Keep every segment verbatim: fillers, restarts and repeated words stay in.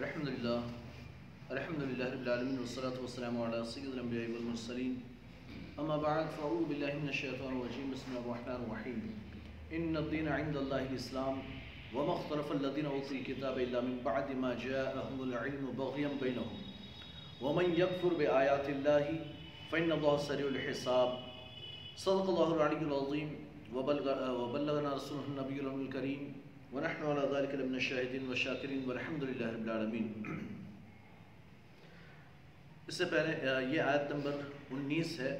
अल्हम्दुलिल्लाह अल्हम्दुलिल्लाह रब्बिल आलमीन वस्सलातु वस्सलामु अला सय्यिदिल अंबिया'i वल मुरसलीन अम्मा बअद फ़अऊज़ु बिल्लाहि मिनश शैतानिर रजीम बिस्मिल्लाहिर रहमानिर रहीम इन्नद्दीन इनदल्लाहिल इस्लाम वमा इख्तलफ़ल लज़ीना ऊतूल किताब इल्ला मिन बअदि मा जाअहुमुल इल्मु बग़यन बैनहुम वमन यकफ़ुर बिआयातिल्लाहि फ़इन्नल्लाहा सरीउल हिसाब सदक़ल्लाहुल अलीयुल अज़ीम वबल्लगना रसूलुहुन नबियुल अमीनुल करीम वनहनु अला ज़ालिका लमिनश शाहिदीन व शाकिरीन वल्हम्दुलिल्लाहि रब्बिल आलमीन। इससे पहले ये आयत नंबर उन्नीस है।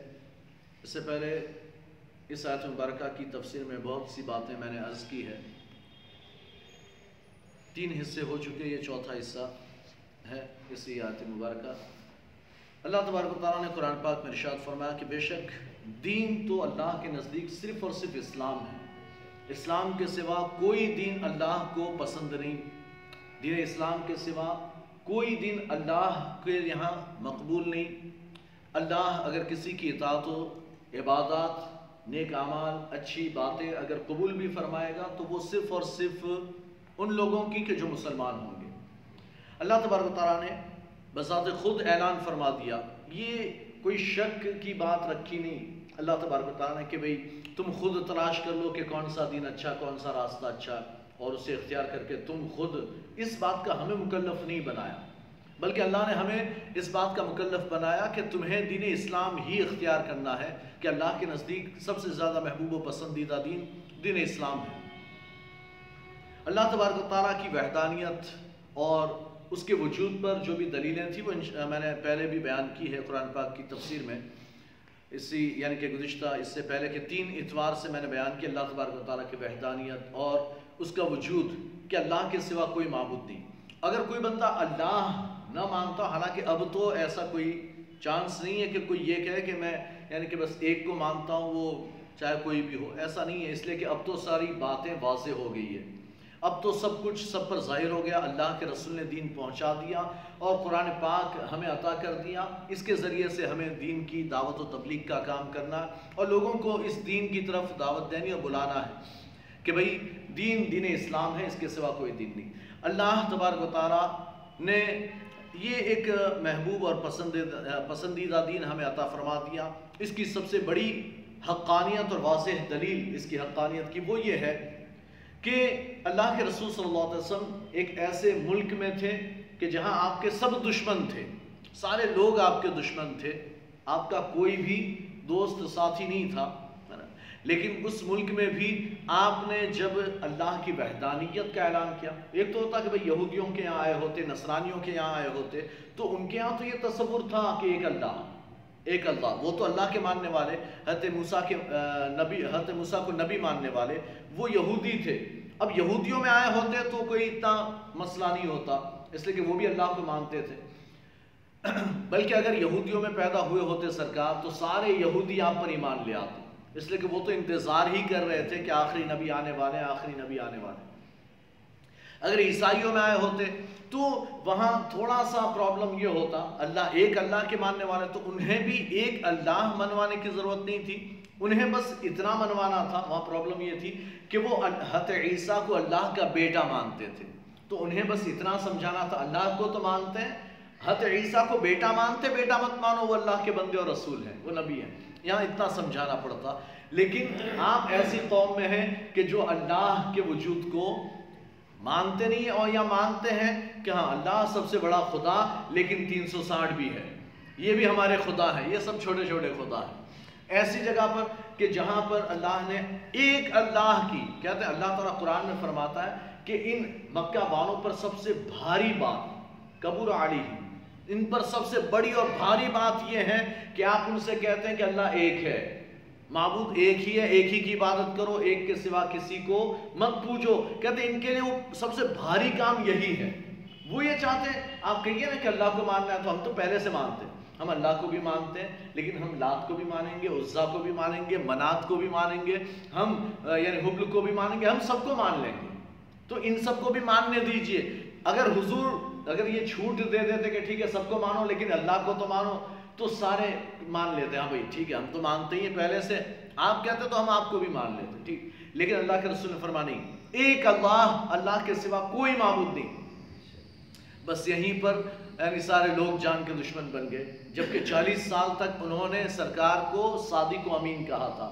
इससे पहले इस आयत मुबारका की तफसीर में बहुत सी बातें मैंने अर्ज़ की है। तीन हिस्से हो चुके, ये चौथा हिस्सा है इसी आयत मुबारका। अल्लाह तबारक व तआला ने कुरान पाक में इरशाद फरमाया कि बेशक दीन तो अल्लाह के नज़दीक सिर्फ़ और सिर्फ इस्लाम है। इस्लाम के सिवा कोई दीन अल्लाह को पसंद नहीं, दीन इस्लाम के सिवा कोई दीन अल्लाह के यहाँ मकबूल नहीं। अल्लाह अगर किसी की इताअत हो, इबादत, नेक आमाल, अच्छी बातें अगर कबूल भी फरमाएगा तो वो सिर्फ़ और सिर्फ उन लोगों की कि जो मुसलमान होंगे। अल्लाह तबारक व तआला ने बज़ात खुद ऐलान फरमा दिया, ये कोई शक की बात रखी नहीं। अल्लाह तबारक व तआला ने कि भाई तुम खुद तलाश कर लो कि कौन सा दीन अच्छा, कौन सा रास्ता अच्छा, और उसे इख्तियार करके तुम खुद, इस बात का हमें मुकल्लफ नहीं बनाया, बल्कि अल्लाह ने हमें इस बात का मुकल्लफ बनाया कि तुम्हें दीन इस्लाम ही इख्तियार करना है कि अल्लाह के नज़दीक सबसे ज़्यादा महबूब व पसंदीदा दीन दीन इस्लाम है। अल्लाह तबारक व तआला की वहदानियत और उसके वजूद पर जो भी दलीलें थी वो मैंने पहले भी बयान की है कुरान पाक की तफसीर में। इसी यानी कि गुज़िश्ता इससे पहले के तीन इतवार से मैंने बयान किया अल्लाह तबारक व तआला की वहदानियत और उसका वजूद कि अल्लाह के सिवा कोई माबूद नहीं। अगर कोई बंदा अल्लाह ना मानता, हालांकि अब तो ऐसा कोई चांस नहीं है कि कोई ये कहे कि मैं यानी कि बस एक को मानता हूँ, वो चाहे कोई भी हो, ऐसा नहीं है, इसलिए कि अब तो सारी बातें वाज़ेह हो गई है, अब तो सब कुछ सब पर ज़ाहिर हो गया। अल्लाह के रसूल ने दीन पहुंचा दिया और कुरान पाक हमें अता कर दिया, इसके ज़रिए से हमें दीन की दावत व तबलीग का काम करना और लोगों को इस दीन की तरफ दावत देनी और बुलाना है कि भाई दीन दीन इस्लाम है, इसके सिवा कोई दीन नहीं। अल्लाह तबारक व तआला ने ये एक महबूब और पसंदीदा पसंदीदा दीन हमें अता फरमा दिया। इसकी सबसे बड़ी हक़ानियत और वाज़ेह दलील इसकी हक़ानियत की वो ये है कि अल्लाह के रसूल सल्लल्लाहु अलैहि वसल्लम एक ऐसे मुल्क में थे कि जहां आपके सब दुश्मन थे, सारे लोग आपके दुश्मन थे, आपका कोई भी दोस्त साथी नहीं था, है ना। लेकिन उस मुल्क में भी आपने जब अल्लाह की वहदानियत का ऐलान किया, एक तो होता कि भाई यहूदियों के यहाँ आए होते, नसरानियों के यहाँ आए होते तो उनके यहाँ तो ये तसव्वुर था कि एक अल्लाह एक अल्लाह, वो तो अल्लाह के मानने वाले, हज़रत मूसा के नबी हज़रत मूसा को नबी मानने वाले वो यहूदी थे। अब यहूदियों में आए होते तो कोई इतना मसला नहीं होता, इसलिए कि वो भी अल्लाह को मानते थे। बल्कि अगर यहूदियों में पैदा हुए होते सरकार, तो सारे यहूदी आप पर ईमान ले आते, इसलिए कि वो तो इंतज़ार ही कर रहे थे कि आखिरी नबी आने वाले आखिरी नबी आने वाले। अगर ईसाइयों में आए होते तो वहाँ थोड़ा सा प्रॉब्लम ये होता, अल्लाह एक अल्लाह के मानने वाले, तो उन्हें भी एक अल्लाह मनवाने की ज़रूरत नहीं थी, उन्हें बस इतना मनवाना था। वहाँ प्रॉब्लम ये थी कि वो हज़रत ईसा को अल्लाह का बेटा मानते थे, तो उन्हें बस इतना समझाना था, अल्लाह को तो मानते हैं, हज़रत ईसा को बेटा मानते, बेटा मत मानो, वो अल्लाह के बंदे और रसूल हैं, वो नबी हैं, यहाँ इतना समझाना पड़ता। लेकिन आप ऐसी कौम में हैं कि जो अल्लाह के वजूद को मानते नहीं है, और यह मानते हैं कि हाँ अल्लाह सबसे बड़ा खुदा लेकिन तीन सौ साठ भी है, ये भी हमारे खुदा है, ये सब छोटे छोटे खुदा है। ऐसी जगह पर कि जहाँ पर अल्लाह ने एक अल्लाह की, कहते हैं अल्लाह तआला कुरान में फरमाता है कि इन मक्का वालों पर सबसे भारी बात कबूर आली है, इन पर सबसे बड़ी और भारी बात यह है कि आप उनसे कहते हैं कि अल्लाह एक है, माबूद एक ही है, एक ही की इबादत करो, एक के सिवा किसी को मत पूजो। कहते इनके लिए वो सबसे भारी काम यही है। वो ये चाहते हैं, आप कहिए ना कि अल्लाह को मानना है तो हम तो पहले से मानते हैं, हम अल्लाह को भी मानते हैं, लेकिन हम लात को भी मानेंगे, उज्जा को भी मानेंगे, मनात को भी मानेंगे, हम यानी हुब्ल को भी मानेंगे, हम सबको मान लेंगे, तो इन सबको भी मानने दीजिए। अगर हुजूर अगर ये छूट दे देते कि ठीक है सबको मानो लेकिन अल्लाह को तो मानो, तो सारे मान लेते हैं, हाँ भाई ठीक है हम तो मानते ही हैं पहले से, आप कहते तो हम आपको भी मान लेते, ठीक। लेकिन अल्लाह के रसूल ने फरमाया नहीं, एक अल्लाह, अल्लाह के सिवा कोई माबूद नहीं। बस यहीं पर यानी सारे लोग जान के दुश्मन बन गए, जबकि चालीस साल तक उन्होंने सरकार को सादिक व अमीन कहा था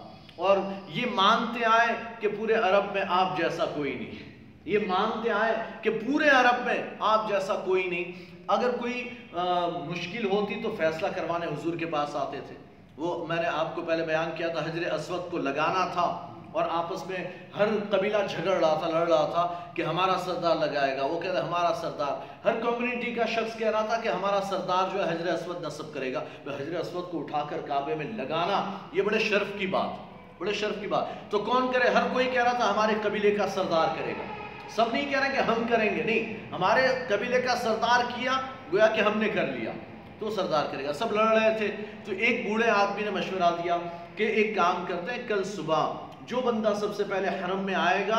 और ये मानते आए कि पूरे अरब में आप जैसा कोई नहीं, ये मानते आए कि पूरे अरब में आप जैसा कोई नहीं। अगर कोई आ, मुश्किल होती तो फैसला करवाने हुजूर के पास आते थे। वो मैंने आपको पहले बयान किया था, हजर अस्वद को लगाना था और आपस में हर कबीला झगड़ रहा था, लड़ रहा था कि हमारा सरदार लगाएगा, वो कहता हमारा सरदार। हर कम्युनिटी का शख्स कह रहा था कि हमारा सरदार जो है हजर अस्वद नस्ब करेगा। तो हजर अस्वद को उठाकर काबे में लगाना ये बड़े शर्फ की बात, बड़े शर्फ की बात। तो कौन करे, हर कोई कह रहा था हमारे कबीले का सरदार करेगा। सब नहीं कह रहे कि हम करेंगे, नहीं, हमारे कबीले का सरदार किया, गोया कि हमने कर लिया तो सरदार करेगा। सब लड़ रहे थे। तो एक बूढ़े आदमी ने मशवरा दिया कि एक काम करते हैं, कल सुबह जो बंदा सबसे पहले हरम में आएगा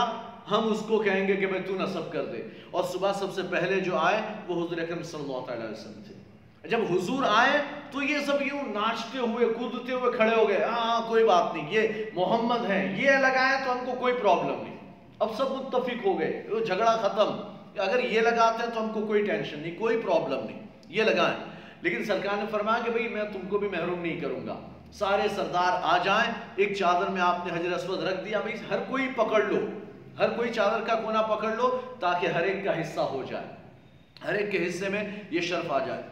हम उसको कहेंगे कि भाई तू नसब कर दे। और सुबह सबसे पहले जो आए वो हुजूर अकरम सल्लल्लाहु अलैहि वसल्लम थे। जब हुजूर आए तो ये सब यूँ नाचते हुए कूदते हुए खड़े हो गए, हाँ कोई बात नहीं, ये मोहम्मद हैं, ये लगाए तो हमको कोई प्रॉब्लम नहीं। अब सब मुत्तफिक हो गए, वो झगड़ा ख़त्म। अगर ये लगाते हैं तो हमको कोई टेंशन नहीं, कोई प्रॉब्लम नहीं, ये लगाएं। लेकिन सरकार ने फरमाया कि भाई मैं तुमको भी महरूम नहीं करूँगा, सारे सरदार आ जाएं, एक चादर में आपने हजर अस्वद रख दिया, भाई हर कोई पकड़ लो, हर कोई चादर का कोना पकड़ लो ताकि हर एक का हिस्सा हो जाए, हर एक के हिस्से में ये शर्फ आ जाए।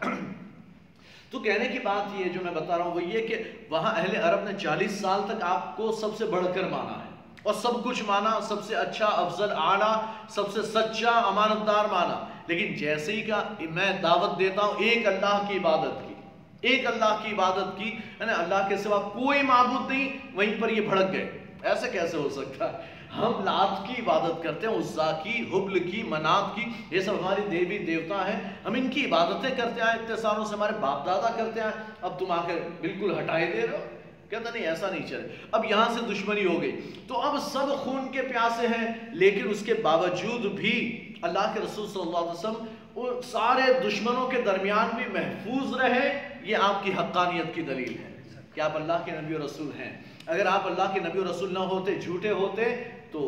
तो कहने की बात ये जो मैं बता रहा हूँ वो ये कि वहाँ अहले अरब ने चालीस साल तक आपको सबसे बढ़कर माना है और सब कुछ माना, सबसे अच्छा, अफजल, आला, सबसे सच्चा, अमानतदार माना। लेकिन जैसे ही का मैं दावत देता हूँ एक अल्लाह की इबादत की, एक अल्लाह की इबादत की, है ना, अल्लाह के सिवा कोई माबूद नहीं, वहीं पर ये भड़क गए। ऐसे कैसे हो सकता है? हम लात की इबादत करते हैं, उज़्ज़ा की, हुब्ल की, मनात की, ये सब हमारी देवी देवता हैं, हम इनकी इबादतें करते आए इतने सालों से, हमारे बाप दादा करते आए, अब तुम आकर बिल्कुल हटाए दे रहे हो। कहता नहीं, ऐसा नहीं चले। अब यहाँ से दुश्मनी हो गई। तो अब सब खून के प्यासे हैं, लेकिन उसके बावजूद भी अल्लाह के रसूल सल्लल्लाहु अलैहि वसल्लम उन सारे दुश्मनों के दरमियान भी महफूज रहे। ये आपकी हक्कानियत की दलील है कि आप अल्लाह के नबी और रसूल हैं। अगर आप अल्लाह के नबी और रसूल ना होते, झूठे होते, तो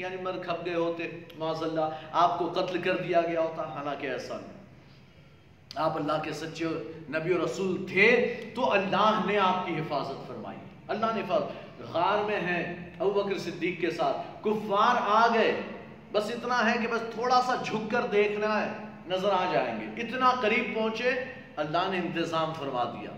यानी मर खप गए होते, माजल्ला आपको कत्ल कर दिया गया होता। हालांकि ऐसा नहीं, आप अल्लाह के सच्चे नबी और रसूल थे तो अल्लाह ने आपकी हिफाजत फरमाई। अल्लाह ने हिफाजत, गार में हैं अबू बकर सिद्दीक के साथ, कुफ्फार आ गए, बस इतना है कि बस थोड़ा सा झुक कर देखना है, नजर आ जाएंगे, इतना करीब पहुंचे, अल्लाह ने इंतज़ाम फरमा दिया,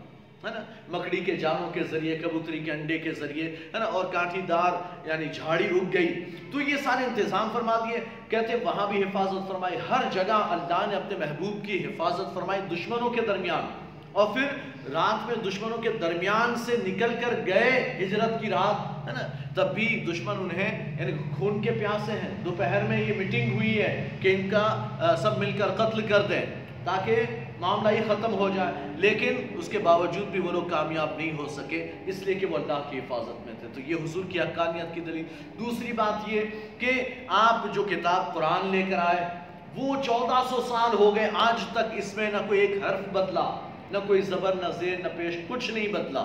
है ना, मकड़ी के जानों के जरिए, कबूतरी के अंडे के जरिए, है ना, और कांटीदार यानी झाड़ी उग गई, तो ये सारे इंतज़ाम फरमा दिए। कहते वहाँ भी हिफाजत फरमाई, हर जगह अल्लाह ने अपने महबूब की हिफाजत फरमाई दुश्मनों के दरमियान। और फिर रात में दुश्मनों के दरमियान से निकल कर गए हिजरत की रात, है ना, तब भी दुश्मन उन्हें यानी खून के प्यासे हैं। दोपहर में ये मीटिंग हुई है कि इनका आ, सब मिलकर कत्ल कर दें ताकि मामला ये ख़त्म हो जाए, लेकिन उसके बावजूद भी वो लोग कामयाब नहीं हो सके, इसलिए कि वो अल्लाह की हिफाजत में थे। तो ये हुजूर की हक्कानियत की दलील। दूसरी बात ये कि आप जो किताब कुरान लेकर आए वो चौदह सौ साल हो गए, आज तक इसमें ना कोई एक हर्फ बदला, ना कोई ज़बर, ना ज़ेर, ना पेश, कुछ नहीं बदला।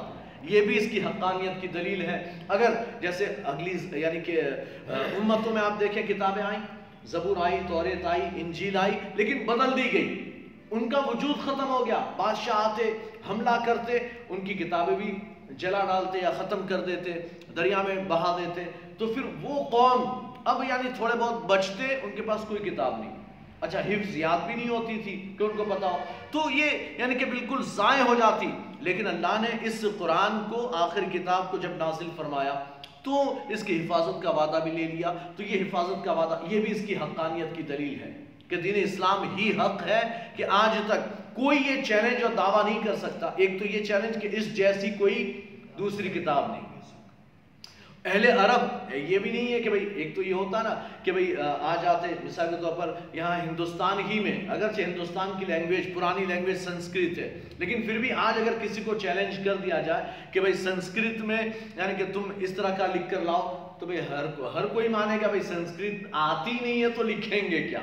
ये भी इसकी हक्कानियत की दलील है। अगर जैसे अगली यानी कि उम्मतों में आप देखें, किताबें आई, ज़बूर आई, तौरेत आई, इंजील आई, लेकिन बदल दी गई, उनका वजूद ख़त्म हो गया। बादशाह आते, हमला करते, उनकी किताबें भी जला डालते या ख़त्म कर देते, दरिया में बहा देते। तो फिर वो कौम अब यानी थोड़े बहुत बचते, उनके पास कोई किताब नहीं, अच्छा हिफ्ज़ याद भी नहीं होती थी कि उनको पता हो, तो ये यानी कि बिल्कुल ज़ाय हो जाती। लेकिन अल्लाह ने इस कुरान को, आखिर किताब को जब नाजिल फरमाया तो इसकी हिफाजत का वादा भी ले लिया। तो ये हिफाजत का वादा, ये भी इसकी हक्कानियत की दलील है कि दीन इस्लाम ही हक है कि आज तक कोई ये चैलेंज और दावा नहीं कर सकता। एक तो ये चैलेंज कि इस जैसी कोई दूसरी किताब नहीं। अहले अरब ये भी नहीं है कि भाई, एक तो ये होता ना कि भाई आ जाते मिसाल के तौर पर यहाँ हिंदुस्तान ही में, अगरचे हिंदुस्तान की लैंग्वेज, पुरानी लैंग्वेज संस्कृत है, लेकिन फिर भी आज अगर किसी को चैलेंज कर दिया जाए कि भाई संस्कृत में यानी कि तुम इस तरह का लिख कर लाओ, तो भाई हर को हर कोई मानेगा भाई संस्कृत आती नहीं है तो लिखेंगे क्या,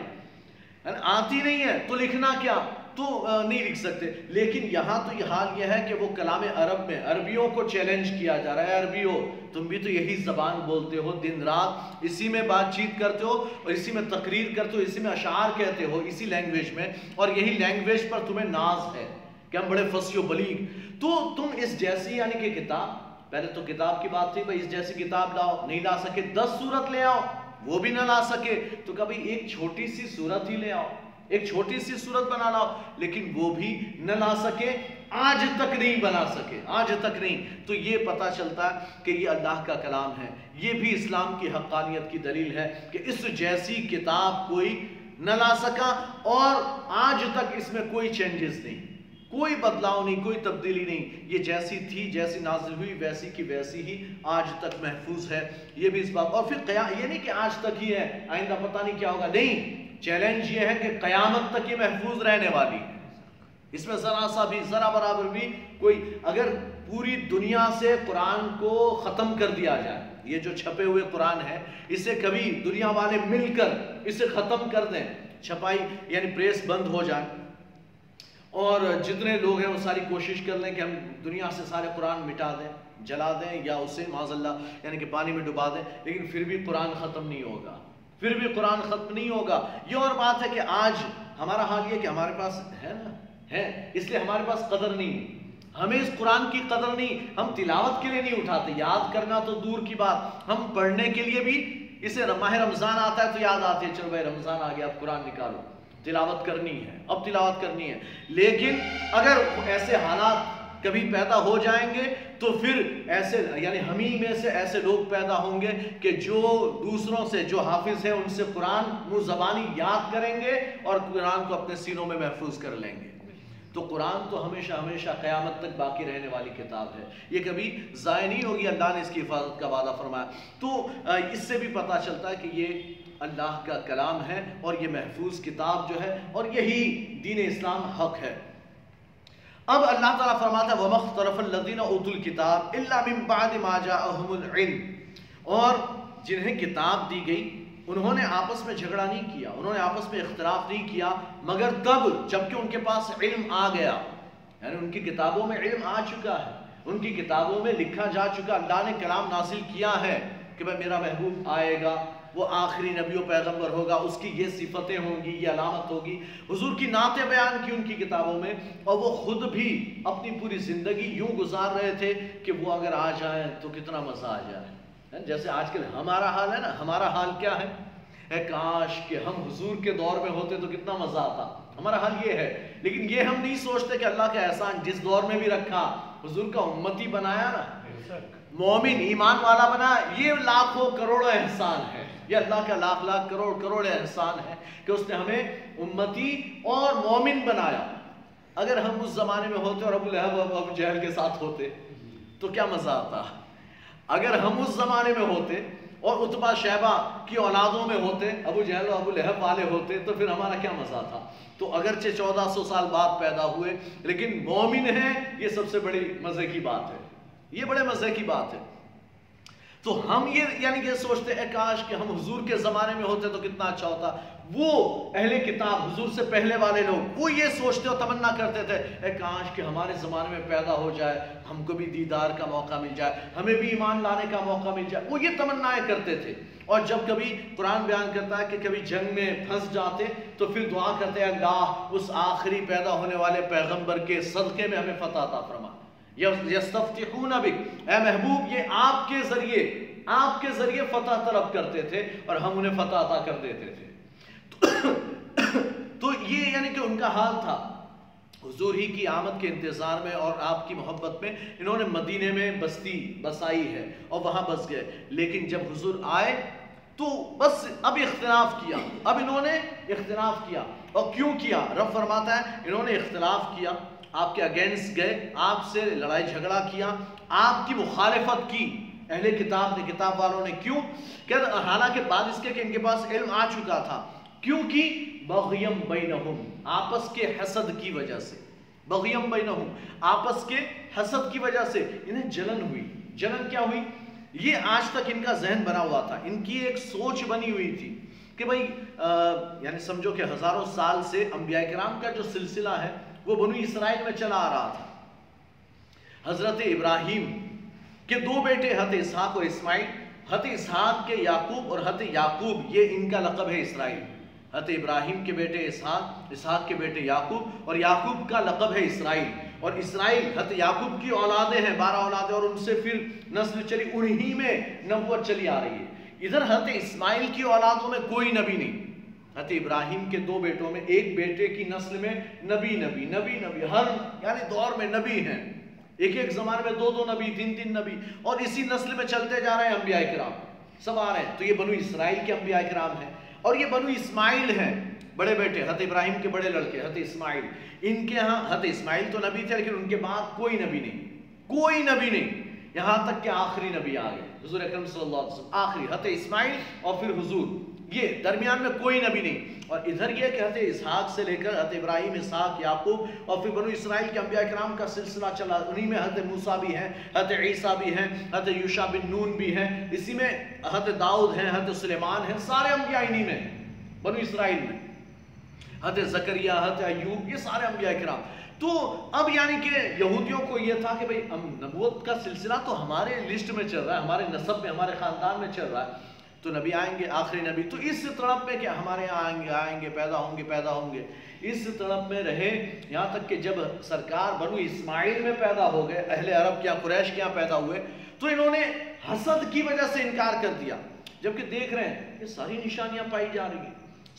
आती नहीं है तो लिखना क्या। तो नहीं लिख सकते। लेकिन यहाँ तो ये हाल ये है कि वो कलाम अरब में अरबियों को चैलेंज किया जा रहा है, अरबी हो तुम भी तो यही ज़बान बोलते हो, दिन रात इसी में बातचीत करते हो और इसी में तकरीर करते हो, इसी में अशार कहते हो, इसी लैंग्वेज में, और यही लैंग्वेज पर तुम्हें नाज है कि हम बड़े फसियो बलीग। तो तुम इस जैसी यानी कि किताब, पहले तो किताब की बात थी भाई, इस जैसी किताब लाओ, नहीं ला सके दस सूरत ले आओ, वो भी ना ला सके तो कभी एक छोटी सी सूरत ही ले आओ, एक छोटी सी सूरत बना लाओ, लेकिन वो भी न ला सके, आज तक नहीं बना सके, आज तक नहीं। तो ये पता चलता है कि ये अल्लाह का कलाम है, ये भी इस्लाम की हक़ानियत की दलील है कि इस जैसी किताब कोई न ला सका और आज तक इसमें कोई चेंजेस नहीं, कोई बदलाव नहीं, कोई तब्दीली नहीं, ये जैसी थी, जैसी नाजिल हुई वैसी की वैसी ही आज तक महफूज है। ये भी इस बात, और फिर कया ये नहीं कि आज तक ही है आइंदा पता नहीं क्या होगा, नहीं, चैलेंज ये है कि कयामत तक ये महफूज रहने वाली, इसमें ज़रा सा भी ज़रा बराबर भी कोई, अगर पूरी दुनिया से कुरान को ख़त्म कर दिया जाए, ये जो छपे हुए कुरान है इसे कभी दुनिया वाले मिलकर इसे ख़त्म कर दें, छपाई यानी प्रेस बंद हो जाए और जितने लोग हैं वो सारी कोशिश कर लें कि हम दुनिया से सारे कुरान मिटा दें, जला दें या उसे माजल्ला यानी कि पानी में डुबा दें, लेकिन फिर भी कुरान ख़त्म नहीं होगा, फिर भी कुरान ख़त्म नहीं होगा। ये और बात है कि आज हमारा हाल ये कि हमारे पास है ना है, इसलिए हमारे पास कदर नहीं है, हमें इस कुरान की कदर नहीं, हम तिलावत के लिए नहीं उठाते, याद करना तो दूर की बात, हम पढ़ने के लिए भी इसे माह रमज़ान आता है तो याद आती है, चलो भाई रमज़ान आ गया अब कुरान निकालो, तिलावत करनी है, अब तिलावत करनी है। लेकिन अगर ऐसे हालात कभी पैदा हो जाएंगे तो फिर ऐसे यानी हम ही में से ऐसे लोग पैदा होंगे कि जो दूसरों से, जो हाफिज़ हैं उनसे कुरान मुँह ज़बानी याद करेंगे और कुरान को अपने सीनों में महफूज कर लेंगे। तो कुरान तो हमेशा हमेशा क़यामत तक बाकी रहने वाली किताब है, ये कभी ज़ाय नहीं होगी, अल्लाह ने इसकी हिफाजत का वादा फरमाया। तो इससे भी पता चलता है कि ये अल्लाह का कलाम है और ये महफूज किताब जो है, और यही दीन इस्लाम हक़ है। अब अल्लाह ताला फरमाता है वमख्तरफल्लज़ीना उतुल किताब इल्ला मिन बाद मा जाअहुमुल इल्म, और जिन्हें किताब दी गई उन्होंने आपस में झगड़ा नहीं किया, उन्होंने आपस में इख्तलाफ नहीं किया मगर तब जबकि उनके पास इल्म आ गया, यानी उनकी किताबों में इल्म आ चुका है, उनकी किताबों में लिखा जा चुका, अल्लाह ने कलाम नाजिल किया है कि भाई मेरा महबूब आएगा, वो आखिरी नबी व पैगम्बर होगा, उसकी ये सिफतें होंगी, ये अलामत होगी, हुजूर की नाते बयान की उनकी किताबों में, और वो खुद भी अपनी पूरी ज़िंदगी यूँ गुजार रहे थे कि वो अगर आ जाए तो कितना मज़ा आ जाए। जैसे आजकल हमारा हाल है ना, हमारा हाल क्या है, ए काश कि हम हुजूर के दौर में होते तो कितना मज़ा आता, हमारा हाल ये है। लेकिन ये हम नहीं सोचते कि अल्लाह का एहसान जिस दौर में भी रखा, हुजूर का उम्मती बनाया ना, मोमिन ईमान वाला बना, ये लाखों करोड़ों एहसान है, ये अल्लाह का लाख लाख करोड़ करोड़ एहसान है कि उसने हमें उम्मती और मोमिन बनाया। अगर हम उस ज़माने में होते और अबू लहब और अबू जहल के साथ होते तो क्या मज़ा आता। अगर हम उस ज़माने में होते और उत्बा शैबा की औलादों में होते, अबू जहल और अबू लहब वाले होते, तो फिर हमारा क्या मज़ा था। तो अगरचे चौदह सौ साल बाद पैदा हुए लेकिन मोमिन हैं, ये सबसे बड़ी मज़े की बात है, ये बड़े मज़े की बात है। तो हम ये यानी कि सोचते हैं काश कि हम हुजूर के ज़माने में होते तो कितना अच्छा होता। वो अहले किताब, हुजूर से पहले वाले लोग, वो ये सोचते और तमन्ना करते थे ए काश कि हमारे ज़माने में पैदा हो जाए, हमको भी दीदार का मौका मिल जाए, हमें भी ईमान लाने का मौका मिल जाए, वो ये तमन्नाएँ करते थे। और जब कभी कुरान बयान करता है कि कभी जंग में फंस जाते तो फिर दुआ करते हैं अल्लाह उस आखिरी पैदा होने वाले पैगम्बर के सदक़े में हमें फ़तह अता फरमा, यस्तफ्तिहून बिक, ऐ महबूब ये आपके जरिए आपके जरिए फतह तलब करते थे और हम उन्हें फतह अता कर देते थे। तो, तो ये यानी कि उनका हाल था। हुजूर ही की आमद के इंतज़ार में और आपकी मोहब्बत में इन्होंने मदीने में बस्ती बसाई है और वहाँ बस गए, लेकिन जब हुजूर आए तो बस अब इख्तिलाफ किया, अब इन्होंने इख्तिलाफ किया। और क्यों किया, रब फरमाता है इन्होंने इख्तिलाफ किया, आपके अगेंस्ट गए, आपसे लड़ाई झगड़ा किया, आपकी मुखालिफत की अहले किताब ने, किताब वालों ने। क्यों कहते, हालांकि बाद इसके कि इनके पास इल्म आ चुका था, क्योंकि बग़यम बैनहुम, आपस के हसद की वजह से, बग़यम बैनहुम आपस के हसद की वजह से इन्हें जलन हुई। जलन क्या हुई, ये आज तक इनका जहन बना हुआ था, इनकी एक सोच बनी हुई थी कि भाई यानी समझो कि हज़ारों साल से अंबिया किराम का जो सिलसिला है वो बनु इसराइल में चला आ रहा था। हज़रत इब्राहिम के दो बेटे हत इसहाक और इस्माइल, हत इसहाक के याकूब और हत याकूब, ये इनका लक़ब है इसराइल। हत इब्राहिम के बेटे इसहाक, इसहाक के बेटे याकूब और याकूब का लक़ब है इसराइल। और इसराइल हत याकूब की औलादें हैं, बारह औलादें, और उनसे फिर नस्ल चली, उन्हीं में नबूवत चली आ रही है। इधर हत इस्माइल की औलादों में कोई नबी नहीं। हत इब्राहिम के दो बेटों में एक बेटे की नस्ल में नबी नबी नबी नबी हर यानी दौर में नबी हैं, एक एक ज़माने में दो दो नबी, तीन तीन नबी, और इसी नस्ल में चलते जा रहे हैं अंबिया किराम, सब आ रहे हैं। तो ये बनु इसराइल के अंबिया किराम हैं और ये बनु इस्माइल हैं, बड़े बेटे हत इब्राहिम के बड़े लड़के हत इस्माइल। इनके यहाँ हत इस्माइल तो नबी थे लेकिन उनके बाद कोई नबी नहीं, कोई नबी नहीं, यहाँ तक कि आखिरी नबी आ गए हुजूर अकरम सल्लल्लाहु अलैहि वसल्लम, आखिरी हत इस्माइल और फिर हुजूर, ये दरमियान में कोई नबी नहीं। और इधर ये कि हत इसहाक से लेकर हत इब्राहिम, इसहाक, याकूब और फिर बनु इसराइल के अंबिया किराम का सिलसिला चला। उन्हीं में हत मूसा भी हैं, हत ईसा भी हैं, हत यूशा बिन नून भी हैं, इसी में हत दाऊद हैं, हत सुलेमान हैं, सारे अंबिया इन्हीं में बनु इसराइल में, हत जकरिया, हत अयूब, ये सारे अंबिया किराम। तो अब यानी कि यहूदियों को ये था कि भाई हम नबूवत का सिलसिला तो हमारे लिस्ट में चल रहा है, हमारे नसब में, हमारे ख़ानदान में चल रहा है, तो नबी आएंगे, आखिरी नबी, तो इस तड़प में क्या हमारे यहाँ आएंगे आएंगे पैदा होंगे पैदा होंगे, इस तड़प में रहे। यहाँ तक कि जब सरकार बनु इस्माइल में पैदा हो गए, अहले अरब के यहाँ, कुरैश के यहाँ पैदा हुए, तो इन्होंने हसद की वजह से इनकार कर दिया। जबकि देख रहे हैं ये सारी निशानियाँ पाई जा रही हैं,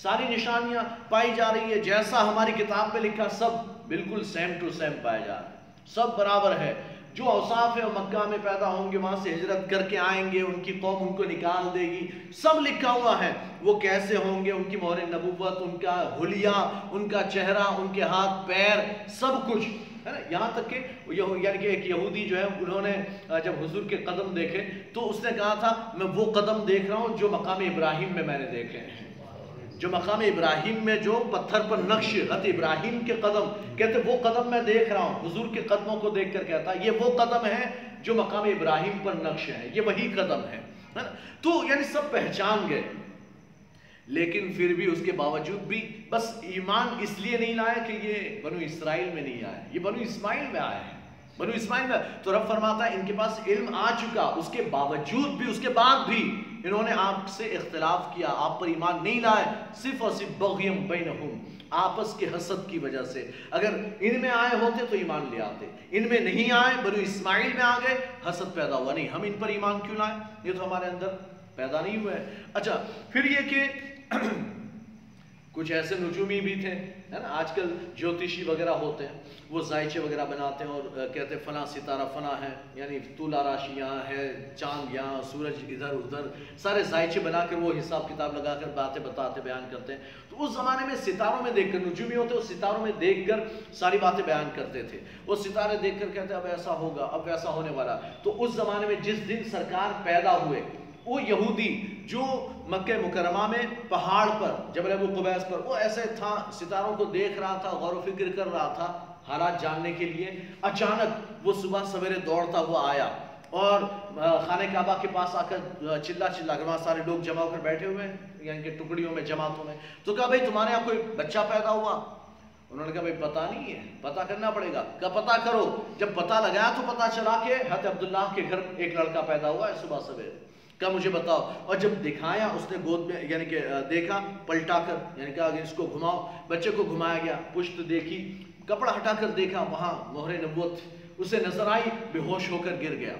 सारी निशानियाँ पाई जा रही है, जैसा हमारी किताब में लिखा सब बिल्कुल सेम टू सेम पाया जा रहा है, सब बराबर है। जो औसाफ है मक्का में पैदा होंगे, वहाँ से हिजरत करके आएंगे, उनकी कौम उनको निकाल देगी, सब लिखा हुआ है। वो कैसे होंगे, उनकी मोहर नबूवत, उनका हुलिया, उनका चेहरा, उनके हाथ पैर, सब कुछ है ना। यहाँ तक कि यानी कि एक यहूदी जो है, उन्होंने जब हुजूर के कदम देखे तो उसने कहा था मैं वो कदम देख रहा हूँ जो मकाम इब्राहिम में मैंने देखे हैं, जो मकाम इब्राहिम में जो पत्थर पर नक्श, हत इब्राहिम के कदम, कहते वो कदम मैं देख रहा हूँ। हुजूर के कदमों को देखकर कहता ये वो कदम है जो मकाम इब्राहिम पर नक्श है, ये वही कदम है, है ना। तो यानी सब पहचान गए, लेकिन फिर भी उसके बावजूद भी बस ईमान इसलिए नहीं लाया कि ये बनु इसराइल में नहीं आया, ये बनु इस्माइल में आया है, बनु इस्माइल में। तो रब फरमाता है इनके पास इल्म आ चुका, उसके बावजूद भी, उसके बाद भी इन्होंने आपसे इख्तिलाफ किया, आप पर ईमान नहीं लाए, सिर्फ और सिर्फ बग़यम बैनहुम, आपस के हसद की वजह से। अगर इनमें आए होते तो ईमान ले आते, इनमें नहीं आए, बनु इस्माइल में आ गए, हसद पैदा हुआ, नहीं हम इन पर ईमान क्यों लाए, ये तो हमारे अंदर पैदा नहीं हुआ है। अच्छा, फिर ये कि कुछ ऐसे नजूमी भी थे, है ना, आजकल ज्योतिषी वगैरह होते हैं, वो जायचे वगैरह बनाते हैं और कहते हैं फलां सितारा फलां है, यानी तुला राशि यहाँ है, चांद यहाँ, सूरज इधर उधर, सारे जायचे बनाकर वो हिसाब किताब लगाकर बातें बताते, बयान करते हैं। तो उस ज़माने में सितारों में देखकर, नजूमी होते उस सितारों में देखकर सारी बातें बयान करते थे, वो सितारे देखकर कहते अब ऐसा होगा, अब वैसा होने वाला। तो उस ज़माने में जिस दिन सरकार पैदा हुए, वो यहूदी जो मक्के मुकरमा में पहाड़ पर, जबल अबू कुबैस पर, वो ऐसे था, सितारों को देख रहा था, गौर व फिक्र कर रहा था हालात जानने के लिए। अचानक वो सुबह सवेरे दौड़ता हुआ आया और खाने काबा के पास आकर चिल्ला चिल्ला कर, वहाँ सारे लोग जमा होकर बैठे हुए हैं, यानी कि टुकड़ियों में, जमातों में, तो कहा भाई तुम्हारे यहाँ कोई बच्चा पैदा हुआ? उन्होंने कहा भाई पता नहीं है, पता करना पड़ेगा। कहा पता करो। जब पता लगाया तो पता चला कि हज़रत अब्दुल्लाह के घर एक लड़का पैदा हुआ है सुबह सवेरे। का मुझे बताओ। और जब दिखाया उसने गोद में, यानी कि देखा, पलटा कर, यानी कहा इसको घुमाओ, बच्चे को घुमाया गया, पुश्त देखी, कपड़ा हटा कर देखा, वहाँ मोहरे नबूवत उसे नजर आई, बेहोश होकर गिर गया।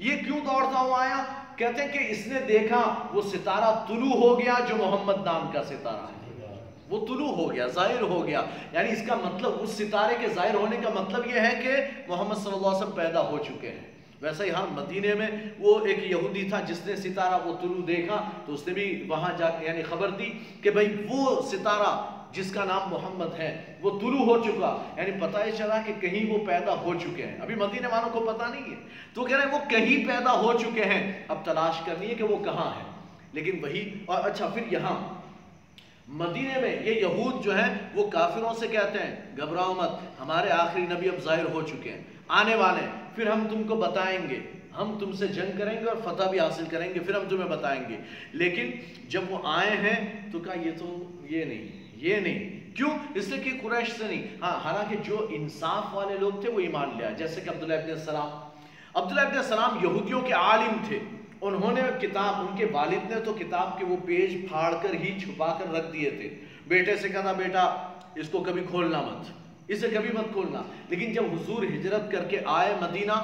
ये क्यों दौड़ता हुआ आया? कहते हैं कि इसने देखा वो सितारा तुलू हो गया जो मोहम्मद नाम का सितारा है, वो तुलू हो गया, जाहिर हो गया। यानी इसका मतलब, उस सितारे के जाहिर होने का मतलब यह है कि मोहम्मद सल्लल्लाहु अलैहि वसल्लम पैदा हो चुके हैं। वैसा ही हम मदीने में वो एक यहूदी था जिसने सितारा वो तुलू देखा, तो उसने भी वहाँ जा यानी खबर दी कि भाई वो सितारा जिसका नाम मोहम्मद है वो तुलू हो चुका, यानी पता ही चला कि कहीं वो पैदा हो चुके हैं। अभी मदीने वालों को पता नहीं है, तो कह रहे हैं वो कहीं पैदा हो चुके हैं, अब तलाश करनी है कि वो कहाँ है। लेकिन वही, और अच्छा फिर यहाँ मदीने में ये यहूद जो है वो काफिरों से कहते हैं घबराओ मत, हमारे आखिरी नबी अब जाहिर हो चुके हैं, आने वाले हैं, फिर हम तुमको बताएंगे, हम तुमसे जंग करेंगे और फतह भी हासिल करेंगे, फिर हम तुम्हें बताएंगे। लेकिन जब वो आए हैं तो कहा ये तो ये नहीं ये नहीं, क्यों? इसलिए कि कुरैश से नहीं। हाँ, हालांकि जो इंसाफ वाले लोग थे वो ईमान ले आए, जैसे कि अब्दुल्लाह इब्न सलाम। अब्दुल्लाह इब्न सलाम यहूदियों के आलिम थे, उन्होंने किताब, उनके वालिद ने तो किताब के वो पेज फाड़ कर ही छुपा कर रख दिए थे। बेटे से कहा था बेटा इसको कभी खोलना मत, इसे कभी मत खोलना। लेकिन जब हुजूर हिजरत करके आए मदीना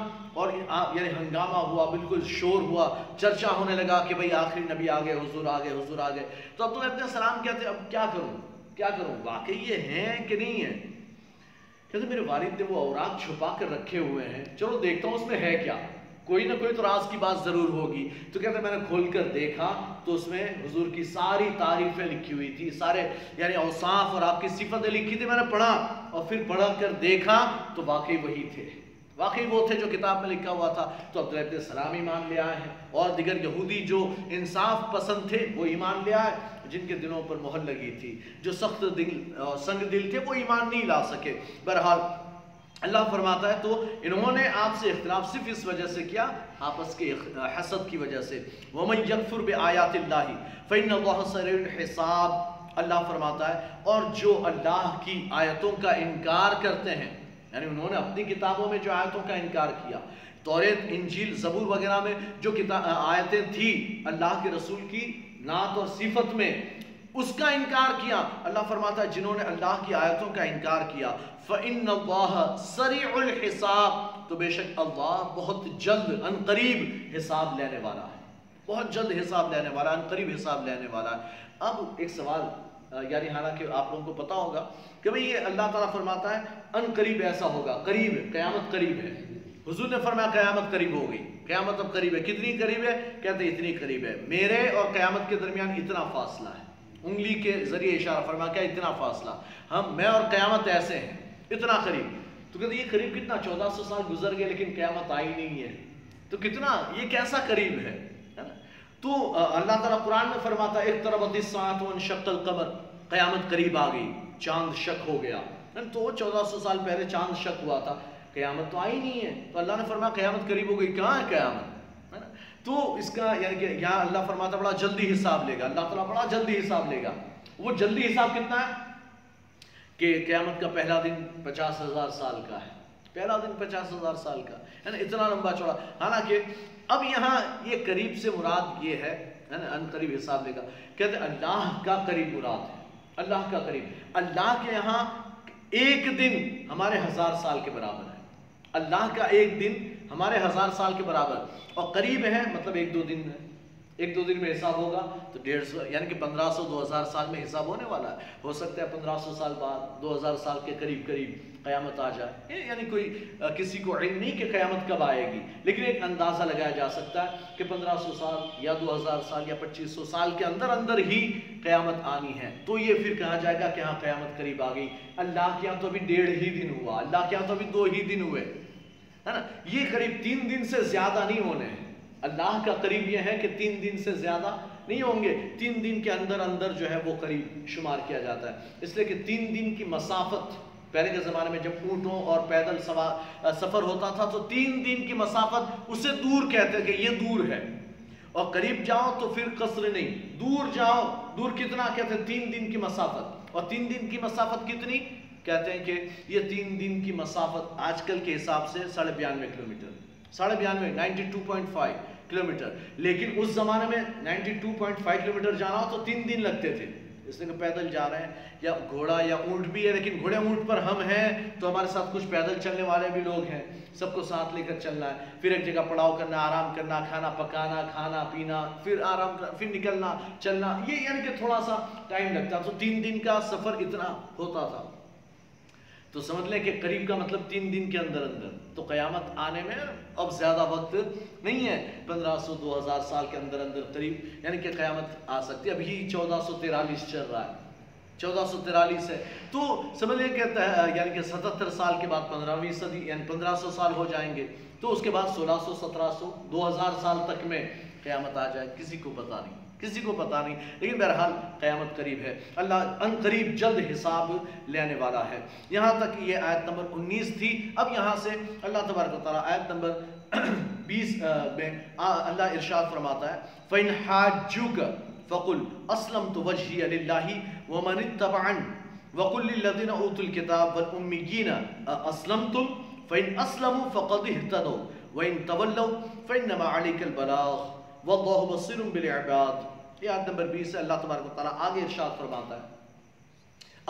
और यानी हंगामा हुआ, बिल्कुल शोर हुआ, चर्चा होने लगा कि भाई आखिरी नबी आ गए, हुजूर आ गए, हुजूर आ गए। तो अब तो इब्न सलाम कहते अब क्या करूँ क्या करूँ, वाकई ये हैं कि नहीं है? कहते मेरे वालिद ने वो औरात छुपा कर रखे हुए हैं, चलो देखता हूँ उसमें है क्या, कोई ना कोई तो राज की बात ज़रूर होगी। तो कहते मैंने खोल कर देखा तो उसमें हुजूर की सारी तारीफ़ें लिखी हुई थी, सारे यानी औसाफ और आपकी सिफतें लिखी थी। मैंने पढ़ा और फिर पढ़ कर देखा तो वाकई वही थे, वाकई वो थे जो किताब में लिखा हुआ था। तो अब्दुल्लाह इब्न सलाम ईमान ले आए हैं और दिगर यहूदी जो इंसाफ पसंद थे वो ईमान ले आए, जिनके दिलों पर मोहर लगी थी, जो सख्त दिल संग दिल थे वो ईमान नहीं ला सके। बहरहाल अल्लाह फरमाता है तो इन्होंने आपसे इख्तिलाफ सिर्फ इस वजह से किया, आपस के हसद की वजह से। वमन यकफुर बिआयातिल्लाहि फइन्नल्लाह सरीउल हिसाब, अल्लाह फरमाता है और जो अल्लाह की आयतों का इनकार करते हैं, यानी उन्होंने अपनी किताबों में जो आयतों का इनकार किया, तौरेत इंजील जबूर वगैरह में जो किताब आयतें थी अल्लाह के रसूल की नात और सिफत में, उसका इनकार किया। अल्लाह फरमाता है जिन्होंने अल्लाह की आयतों का इनकार किया फ़इन्नल्लाह सरीउल हिसाब, तो बेशक अल्लाह बहुत जल्द अनकरीब हिसाब लेने वाला है, बहुत जल्द हिसाब लेने वाला, अनकरीब हिसाब लेने वाला है। अब एक सवाल, यानी हालांकि आप लोगों को पता होगा कि भाई ये अल्लाह ताला फरमाता है अनकरीब ऐसा होगा, करीब है, क़यामत करीब है। हुजूर ने फरमाया क़यामत करीब हो गई, क़यामत अब करीब है, कितनी करीब है? कहते इतनी करीब है, मेरे और क़यामत के दरमियान इतना फासला है, उंगली के जरिए इशारा फरमा क्या इतना फासला, हम मैं और क़यामत ऐसे हैं, इतना करीब। तो कहते ये करीब कितना, चौदह सौ साल गुजर गए लेकिन क़यामत आई नहीं है, तो कितना ये कैसा करीब है। तो अल्लाह ताला कुरान में फरमाता है इक़्तरबत इस्साअतु वनशक़्क़ल क़मर, क़यामत करीब आ गई, चांद शक हो गया। तो चौदह सौ साल पहले चांद शक हुआ था, क़यामत तो आई नहीं है, तो अल्लाह ने फरमाया क़यामत करीब हो गई, कहाँ है क़यामत, है ना? तो इसका यानी कि यहाँ अल्लाह फरमाता बड़ा जल्दी हिसाब लेगा, अल्लाह ताला बड़ा जल्दी हिसाब लेगा। वो जल्दी हिसाब कितना है कि क़यामत का पहला दिन पचास हज़ार साल का है, पहला दिन पचास हज़ार साल का है ना, इतना लंबा चौड़ा। हालांकि अब यहाँ ये करीब से मुराद ये है, है ना, अनकरीब हिसाब लेगा। कहते अल्लाह का करीब मुराद है, अल्लाह का करीब, अल्लाह के यहाँ एक दिन हमारे हज़ार साल के बराबर है, अल्लाह का एक दिन हमारे हज़ार साल के बराबर, और करीब है मतलब एक दो दिन है, एक दो दिन में हिसाब होगा तो डेढ़ सौ यानी कि पंद्रह सौ दो हज़ार साल में हिसाब होने वाला है। हो सकता है पंद्रह सौ साल बाद दो हज़ार साल के करीब करीब क़यामत आ जाए, यानी कोई किसी को इल्म नहीं कि क़यामत कब आएगी, लेकिन एक अंदाज़ा लगाया जा सकता है कि पंद्रह सौ साल या दो हज़ार साल या पच्चीस सौ साल के अंदर अंदर ही क़यामत आनी है। तो ये फिर कहा जाएगा कि हाँ क़यामत करीब आ गई। अल्लाह के यहाँ तो अभी डेढ़ ही दिन हुआ, अल्लाह के यहाँ तो अभी दो ही दिन हुए, है ना, ये करीब तीन दिन से ज़्यादा नहीं होने हैं। अल्लाह का करीब यह है कि तीन दिन से ज़्यादा नहीं होंगे, तीन दिन के अंदर अंदर जो है वो करीब शुमार किया जाता है, इसलिए कि तीन दिन की मसाफत, पहले के ज़माने में जब ऊँटों और पैदल सवा सफ़र होता था तो तीन दिन की मसाफत उसे दूर कहते हैं कि ये दूर है, और करीब जाओ तो फिर कसर नहीं, दूर जाओ, दूर कितना कहते हैं तीन दिन की मसाफत, और तीन दिन की मसाफत कितनी कहते हैं कि ये तीन दिन की मसाफत आजकल के हिसाब से साढ़े बयानवे किलोमीटर साढ़े बयानवे ninety two point five kilometre, लेकिन उस ज़माने में बानवे पॉइंट पाँच किलोमीटर जाना हो तो तीन दिन लगते थे, इसलिए कि पैदल जा रहे हैं या घोड़ा या ऊँट भी है, लेकिन घोड़े ऊँट पर हम हैं तो हमारे साथ कुछ पैदल चलने वाले भी लोग हैं, सबको साथ लेकर चलना है, फिर एक जगह पड़ाव करना, आराम करना, खाना पकाना, खाना पीना, फिर आराम करना, फिर निकलना चलना, ये यानी कि थोड़ा सा टाइम लगता, तो तीन दिन का सफ़र इतना होता था। तो समझ लें कि करीब का मतलब तीन दिन के अंदर अंदर, तो क़यामत आने में अब ज़्यादा वक्त नहीं है, पंद्रह सौ दो हज़ार साल के अंदर अंदर करीब यानी कि क़यामत आ सकती है। अभी चौदह सौ तिरालीस चल रहा है, चौदह सौ तिरालीस है, तो समझ लें कि यानी कि सतहत्तर साल के बाद पंद्रहवीं सदी यानी पंद्रह सौ साल हो जाएंगे, तो उसके बाद सोलह सौ सत्रह सौ दो हज़ार साल तक में क़यामत आ जाए, किसी को पता नहीं, किसी को पता नहीं, लेकिन बहरहाल क़यामत करीब है, अल्लाह अनकरीब जल्द हिसाब लेने वाला है। यहाँ तक ये आयत नंबर उन्नीस थी। अब यहाँ से अल्लाह तबारक व तआला आयत नंबर बीस में अल्लाह इरशाद फरमाता है फ़इन हाजुक फ़कुल असलम तो वजह लिल्लाहि वमन इत्तबअन वक़ुल लिल्लज़ीना ऊतुल किताब वल उम्मियीना अस्लमतुम फ़इन अस्लमू फ़क़द इह्तदौ वइन तवल्लौ फ़इन्नमा अलैकल बलाग़ वल्लाहु बसीरुम बिल इबाद। आयत नंबर बीस से अल्लाह तबारक व तआला आगे इरशाद फरमाता है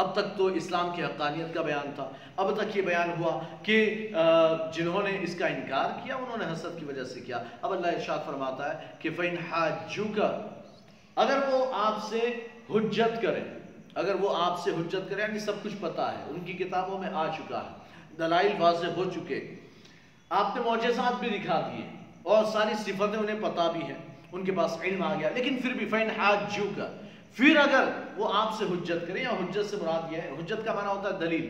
अब तक तो इस्लाम की हक़ानियत का बयान था, अब तक ये बयान हुआ कि जिन्होंने इसका इनकार किया उन्होंने हसद की वजह से किया। अब अल्लाह इरशाद फरमाता है कि फ़इन हाजुका, अगर वो आपसे हुज्जत करें, अगर वो आपसे हुज्जत करें यानी सब कुछ पता है, उनकी किताबों में आ चुका है, दलाइल वाज़ेह हो चुके, आपने मौजज़ात भी दिखा दिए और सारी सिफतें उन्हें पता भी हैं, उनके पास इल्म आ गया, लेकिन फिर भी फ़इन हाजुका, फिर अगर वो आपसे हुज्जत करें, या हुज्जत से मुराद यह है, हुज्जत का माना होता है दलील,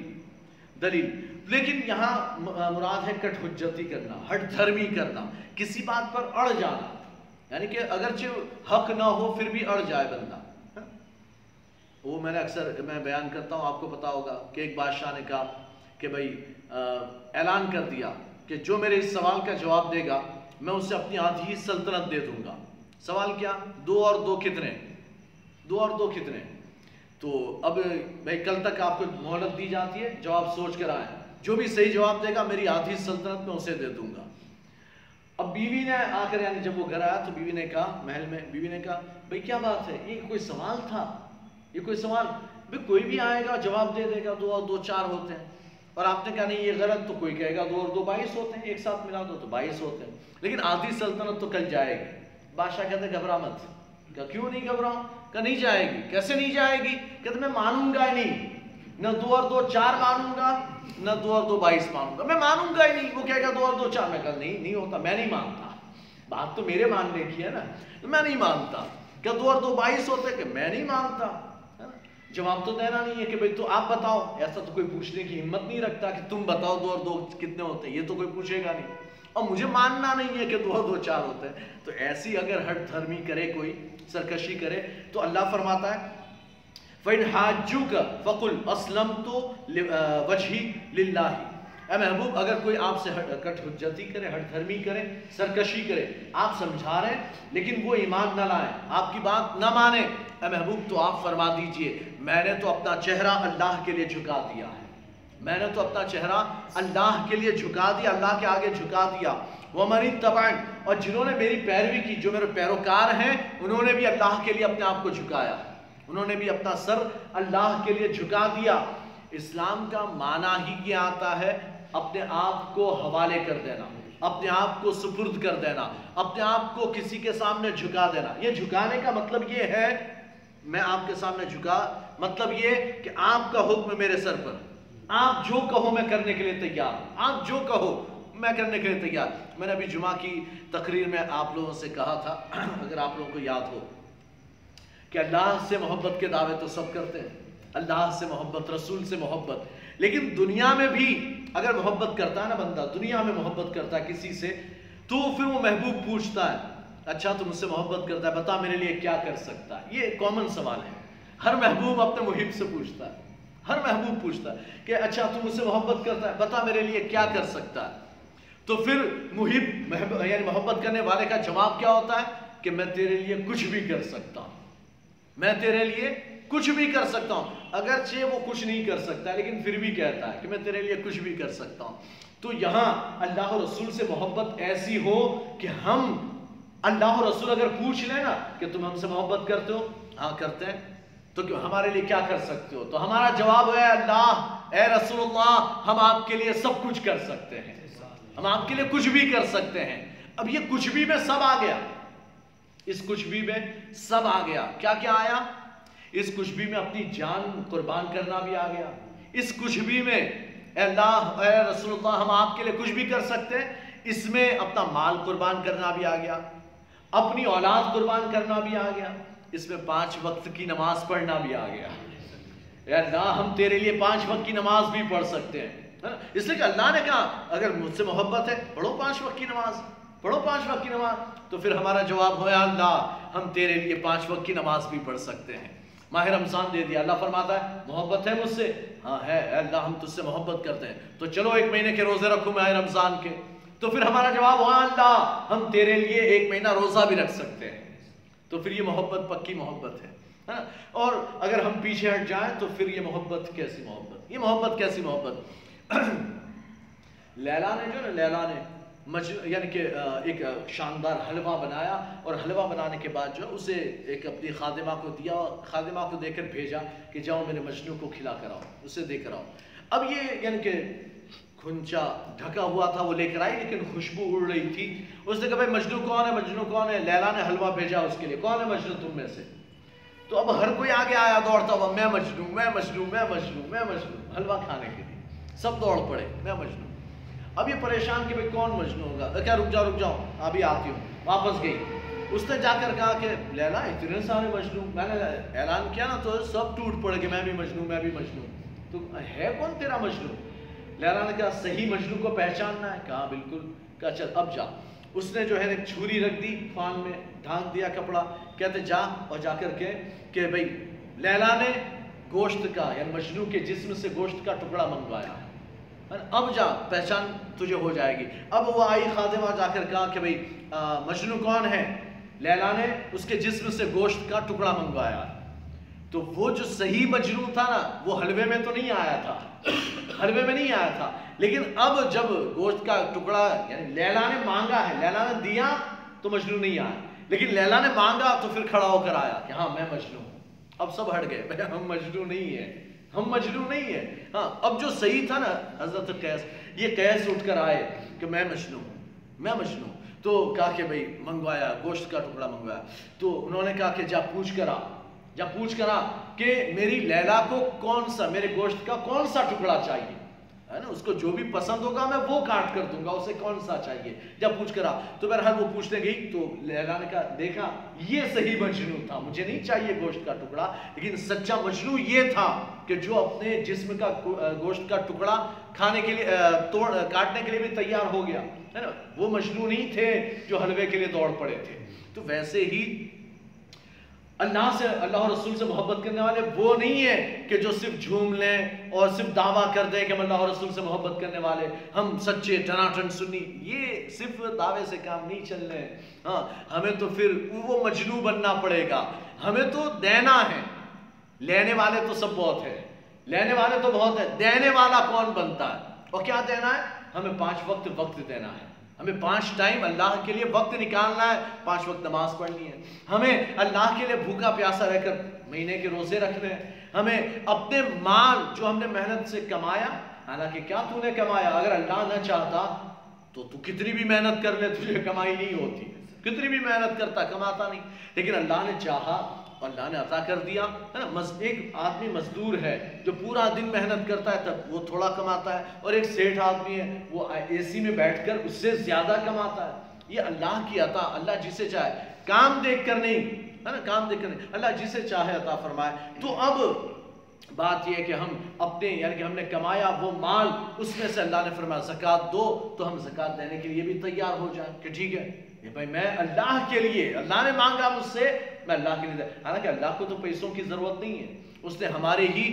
दलील, लेकिन यहाँ मुराद है कट हुज्जती करना, हट धर्मी करना, किसी बात पर अड़ जाना, यानी कि अगरचे हक ना हो फिर भी अड़ जाए बंदा। वो मैंने अक्सर मैं बयान करता हूँ, आपको पता होगा कि एक बादशाह ने कहा कि भाई ऐलान कर दिया कि जो मेरे इस सवाल का जवाब देगा मैं उसे अपनी आधी सल्तनत दे दूँगा। सवाल क्या, दो और दो कितने, दो और दो कितने, तो अब भाई कल तक आपको मोहलत दी जाती है, जवाब सोच कर आए, जो भी सही जवाब देगा मेरी आधी सल्तनत में उसे दे दूंगा। अब बीवी ने आकर, यानी जब वो घर आया तो बीवी ने कहा, महल में बीवी ने कहा भाई क्या बात है, ये कोई सवाल था, ये कोई सवाल, भाई कोई भी आएगा जवाब दे देगा, दो और दो चार होते हैं, और आपने कहा नहीं ये गलत, तो कोई कहेगा दो और दो बाईस होते हैं, एक साथ मिला दो तो बाईस होते हैं, लेकिन आधी सल्तनत तो कल जाएगी। बादशाह कहते घबरा मत, क्या क्यों नहीं घबराऊं, क्या नहीं जाएगी, कैसे नहीं जाएगी, कहते मैं मानूंगा ही नहीं, ना दो और दो चार मानूंगा, ना दो और दो बाईस मानूंगा, मैं मानूंगा ही नहीं। वो कहेगा दो और दो चार, मैं कहा नहीं नहीं होता, मैं नहीं मानता, बात तो मेरे मानने की है ना, तो मैं नहीं मानता, क्या दो और दो बाईस होते, कि मैं नहीं मानता, है ना, जवाब तो देना नहीं है कि भाई तो आप बताओ, ऐसा तो कोई पूछने की हिम्मत नहीं रखता कि तुम बताओ दो और दो कितने होते हैं, ये तो कोई पूछेगा नहीं, और मुझे मानना नहीं है कि दो दो चार होते हैं। तो ऐसी अगर हट धर्मी करे कोई, सरकशी करे, तो अल्लाह फरमाता है फ़इन हाजुक फ़कुल अस्लमतु वजही लिल्लाहि, ऐ महबूब अगर कोई आपसे हट कट हुज्जती करे, हट धर्मी करे, सरकशी करे, आप समझा रहे हैं लेकिन वो ईमान ना लाए, आपकी बात ना माने, ऐ महबूब तो आप फरमा दीजिए मैंने तो अपना चेहरा अल्लाह के लिए झुका दिया है, मैंने तो अपना चेहरा अल्लाह के लिए झुका दिया, अल्लाह के आगे झुका दिया, वो मरी तबान, और जिन्होंने मेरी पैरवी की, जो मेरे पैरोकार हैं, उन्होंने भी अल्लाह के लिए अपने आप को झुकाया, उन्होंने भी अपना सर अल्लाह के लिए झुका दिया। इस्लाम का माना ही ये आता है अपने आप को हवाले कर देना, अपने आप को सुपुर्द कर देना, अपने आप को किसी के सामने झुका देना। ये झुकाने का मतलब ये है मैं आपके सामने झुका, मतलब ये कि आपका हुक्म मेरे सर पर, आप जो कहो मैं करने के लिए तैयार हूँ, आप जो कहो मैं करने के लिए तैयार। मैंने अभी जुमा की तकरीर में आप लोगों से कहा था, अगर आप लोगों को याद हो, कि अल्लाह से मोहब्बत के दावे तो सब करते हैं, अल्लाह से मोहब्बत, रसूल से मोहब्बत, लेकिन दुनिया में भी अगर मोहब्बत करता है ना बंदा, दुनिया में मोहब्बत करता है किसी से, तो फिर वो महबूब पूछता है अच्छा तुम मुझसे मोहब्बत करता है, बता मेरे लिए क्या कर सकता है। ये कॉमन सवाल है, हर महबूब अपने मुहिब से पूछता है, हर महबूब पूछता है कि अच्छा तुम मुझसे मोहब्बत करता है, बता मेरे लिए क्या कर सकता है। तो फिर मुहिब यानी मोहब्बत करने वाले का जवाब क्या होता है कि मैं तेरे लिए कुछ भी कर सकता हूँ, मैं तेरे लिए कुछ भी कर सकता हूँ। अगरचे वो कुछ नहीं कर सकता है लेकिन फिर भी कहता है कि मैं तेरे लिए कुछ भी कर सकता हूँ। तो यहाँ अल्लाह रसूल से मोहब्बत ऐसी हो कि हम अल्लाह रसूल अगर पूछ लें ना कि तुम हमसे मोहब्बत करते हो, हाँ करते हैं, तो क्यों हमारे लिए क्या कर सकते हो, तो हमारा जवाब है अल्लाह ए रसूलुल्लाह हम आपके लिए सब कुछ कर सकते हैं, हम आपके लिए कुछ भी कर सकते हैं। अब ये कुछ भी में सब आ गया, इस कुछ भी में सब आ गया, क्या क्या आया इस कुछ भी में, अपनी जान कुर्बान करना भी आ गया इस कुछ भी में, अल्लाह ए रसूलुल्लाह हम आपके लिए कुछ भी कर सकते हैं, इसमें अपना माल कुर्बान करना भी आ गया, अपनी औलाद कुर्बान करना भी आ गया, इसमें पांच वक्त की नमाज पढ़ना भी आ गया, अल्लाह हम तेरे लिए पांच वक्त की नमाज भी पढ़ सकते हैं। इसलिए कि अल्लाह ने कहा अगर मुझसे मोहब्बत है पढ़ो पांच वक्त की नमाज, पढ़ो पांच वक्त की नमाज, तो फिर हमारा जवाब हो अल्लाह हम तेरे लिए पांच वक्त की नमाज भी पढ़ सकते हैं। माह रमजान दे दिया, अल्लाह फरमाता है मोहब्बत है मुझसे, हाँ है अल्लाह हम तुझसे मोहब्बत करते हैं, तो चलो एक महीने के रोजे रखो माह रमजान के, तो फिर हमारा जवाब, हाँ अल्लाह हम तेरे लिए एक महीना रोज़ा भी रख सकते हैं। तो फिर ये मोहब्बत पक्की मोहब्बत है, है ना। और अगर हम पीछे हट जाएं तो फिर ये मोहब्बत कैसी मोहब्बत, ये मोहब्बत कैसी मोहब्बत। लैला ने जो ना लैला ने मज यानी कि एक शानदार हलवा बनाया और हलवा बनाने के बाद जो उसे एक अपनी खादिमा को दिया और खादिमा को देकर भेजा कि जाओ मेरे मजनू को खिला कर आओ, उसे दे कर आओ। अब ये यानी कि खुंचा ढका हुआ था, वो लेकर आई लेकिन खुशबू उड़ रही थी। उसने कहा भाई मजनू कौन है, मजनू कौन है? लैला ने हलवा भेजा उसके लिए, कौन है मजनू तुम में से? तो अब हर कोई आगे आया दौड़ता हुआ, मैं मजनू मैं मजनू मैं मजनू मैं मजनू, हलवा खाने के लिए सब दौड़ पड़े, मैं मजनू। अब ये परेशान कि भाई कौन मजनू होगा, क्या रुक जाओ रुक जाओ अभी आती हूँ। वापस गई, उसने जाकर कहा कि लैला इतने सारे मजनू, मैंने ऐलान किया ना तो सब टूट पड़े कि मैं भी मजनू मैं भी मजनू, तो है कौन तेरा मजनू? लैला ने कहा सही मजनू को पहचानना है, कहा बिल्कुल, कहा चल अब जा। उसने जो है एक छुरी रख दी फान में, ढांक दिया कपड़ा, कहते जा, और जाकर के कि भाई लैला ने गोश्त का यानी मजनू के जिस्म से गोश्त का टुकड़ा मंगवाया, अब जा पहचान तुझे हो जाएगी। अब वो आई खादिमा, जाकर कहा कि भाई मजनू कौन है? लैला ने उसके जिस्म से गोश्त का टुकड़ा मंगवाया। तो वो जो सही मजनू था ना वो हलवे में तो नहीं आया था, हलवे में नहीं आया था, लेकिन अब जब गोश्त का टुकड़ा यानी लैला ने मांगा है, लैला ने दिया तो मजनू नहीं आया, लेकिन लैला ने मांगा तो फिर खड़ा होकर आया कि हाँ मैं मजनू हूँ। अब सब हट गए, हम मजनू नहीं है, हम मजनू नहीं है। हाँ अब जो सही था ना हजरत कैस, ये कैस उठ कर आए कि मैं मजनू हूँ मैं मजनू। तो कहा कि भाई मंगवाया गोश्त का टुकड़ा मंगवाया, तो उन्होंने कहा कि जा पूछ कर आ, जब पूछ करा कि मेरी लैला को कौन सा, मेरे गोश्त का कौन सा टुकड़ा चाहिए, है ना, उसको जो भी पसंद होगा मैं वो काट कर दूंगा, उसे कौन सा चाहिए, जब पूछ करा। तो बहरहाल वो पूछने गई तो लैला ने कहा देखा ये सही मजनू था, मुझे नहीं चाहिए गोश्त का टुकड़ा, लेकिन सच्चा मजनू ये था कि जो अपने जिस्म का गोश्त का टुकड़ा खाने के लिए तोड़ काटने के लिए भी तैयार हो गया, है ना, वो मजनू नहीं थे जो हलवे के लिए दौड़ पड़े थे। तो वैसे ही अल्लाह से, अल्लाह और रसूल से मोहब्बत करने वाले वो नहीं है कि जो सिर्फ झूम लें और सिर्फ दावा कर दें कि हम अल्लाह और रसूल से मोहब्बत करने वाले, हम सच्चे टनाटन सुन्नी, ये सिर्फ दावे से काम नहीं चल रहे हैं। हाँ हमें तो फिर वो मजनू बनना पड़ेगा, हमें तो देना है, लेने वाले तो सब बहुत है, लेने वाले तो बहुत है, देने वाला कौन बनता है। और क्या देना है हमें? पाँच वक्त वक्त देना है, हमें पांच टाइम अल्लाह के लिए वक्त निकालना है, पांच वक्त नमाज पढ़नी है, हमें अल्लाह के लिए भूखा प्यासा रहकर महीने के रोजे रखने हैं, हमें अपने माल जो हमने मेहनत से कमाया, हालांकि क्या तूने कमाया, अगर अल्लाह ना चाहता तो तू कितनी भी मेहनत कर ले तुझे कमाई नहीं होती, कितनी भी मेहनत करता कमाता नहीं, लेकिन अल्लाह ने चाहा और अल्लाह ने अता कर दिया, है ना। एक आदमी मजदूर है जो पूरा दिन मेहनत करता है तब वो थोड़ा कमाता है, और एक सेठ आदमी है वो एसी में बैठकर उससे ज्यादा कमाता है। ये अल्लाह की अता, अल्लाह जिसे चाहे काम देखकर नहीं, है ना, काम देखकर नहीं, अल्लाह जिसे चाहे अता फरमाए। तो अब बात यह है कि हम अपने यानी कि हमने कमाया वो माल, उसमें से अल्लाह ने फरमाया ज़कात दो, तो हम ज़कात देने के लिए भी तैयार हो जाए कि ठीक है ये भाई मैं अल्लाह के लिए, अल्लाह ने मांगा मुझसे मैं अल्लाह के लिए, हालांकि अल्लाह को तो पैसों की ज़रूरत नहीं है, उसने हमारे ही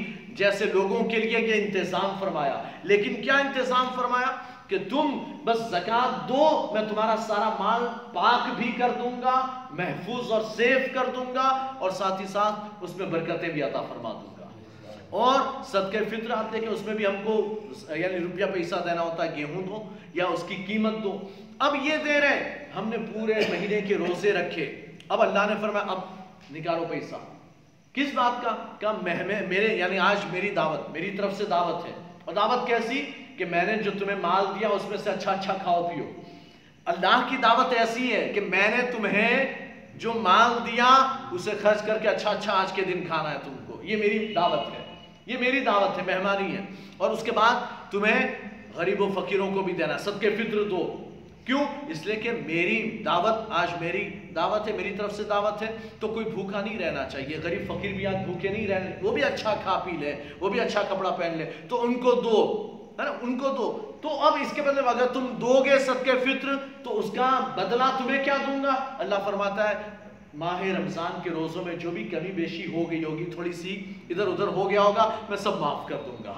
जैसे लोगों के लिए ये इंतज़ाम फरमाया। लेकिन क्या इंतज़ाम फरमाया कि तुम बस ज़कात दो, मैं तुम्हारा सारा माल पाक भी कर दूंगा, महफूज और सेफ कर दूंगा, और साथ ही साथ उसमें बरकतें भी अता फरमा दूंगा। और सदके फित्र आते हैं कि उसमें भी हमको यानी रुपया पैसा देना होता है, गेहूं दो या उसकी कीमत दो। अब ये दे रहे हैं, हमने पूरे महीने के रोजे रखे, अब अल्लाह ने फरमाया अब निकालो पैसा, किस बात का? क्या मेरे यानी आज मेरी दावत, मेरी तरफ से दावत है, और दावत कैसी कि मैंने जो तुम्हें माल दिया उसमें से अच्छा अच्छा खाओ पियो। अल्लाह की दावत ऐसी है कि मैंने तुम्हें जो माल दिया उसे खर्च करके अच्छा अच्छा आज के दिन खाना है तुमको, ये मेरी दावत है, ये मेरी दावत है, मेहमानी है। और उसके बाद तुम्हें गरीबों फकीरों को भी देना, सदके फित्र दो, क्यों? इसलिए कि मेरी दावत आज मेरी दावत है, मेरी तरफ से दावत है, तो कोई भूखा नहीं रहना चाहिए, गरीब फकीर भी आज भूखे नहीं रहने, वो भी अच्छा खा पी ले, वो भी अच्छा कपड़ा पहन ले, तो उनको दो, है ना, उनको दो। तो अब इसके बदले अगर तुम दोगे सदके फित्र तो उसका बदला तुम्हें क्या दूंगा? अल्लाह फरमाता है माह रमज़ान के रोज़ों में जो भी कमी बेशी हो गई होगी, थोड़ी सी इधर उधर हो गया होगा, मैं सब माफ़ कर दूंगा।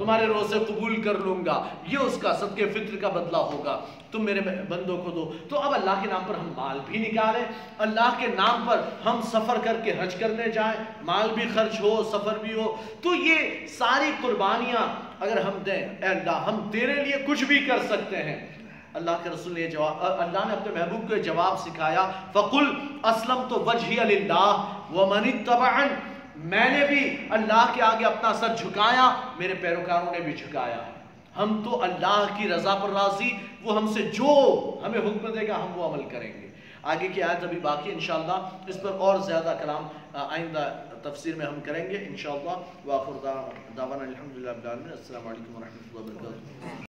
तुम्हारे रोज़े कबूल कर लूँगा, ये उसका सदके फित्र का बदला होगा, तुम मेरे बंदों को दो। तो अब अल्लाह के नाम पर हम माल भी निकालें, अल्लाह के नाम पर हम सफ़र करके हज करने जाएं, माल भी खर्च हो, सफ़र भी हो, तो ये सारी कुर्बानियाँ अगर हम दें, अल्लाह हम तेरे लिए कुछ भी कर सकते हैं। अल्लाह के रसूल ने जवाब, अल्लाह ने अपने महबूब को जवाब सिखाया, फ़कुल असलम तो वजही लिल्लाह व मनि तबअन, मैंने भी अल्लाह के आगे अपना सर झुकाया, मेरे पैरोकारों ने भी झुकाया। हम तो अल्लाह की रज़ा पर राज़ी, वो हमसे जो हमें हुक्म देगा हम वो अमल करेंगे। आगे की आयत अभी बाकी, इंशाअल्लाह इस पर और ज़्यादा कलाम आइंदा तफसीर में हम करेंगे इंशाअल्लाह। वाखिर दावाना अल्हम्दुलिल्लाह रब्बिल आलमीन। अस्सलामु अलैकुम वरहमतुल्लाहि वबरकातुहू।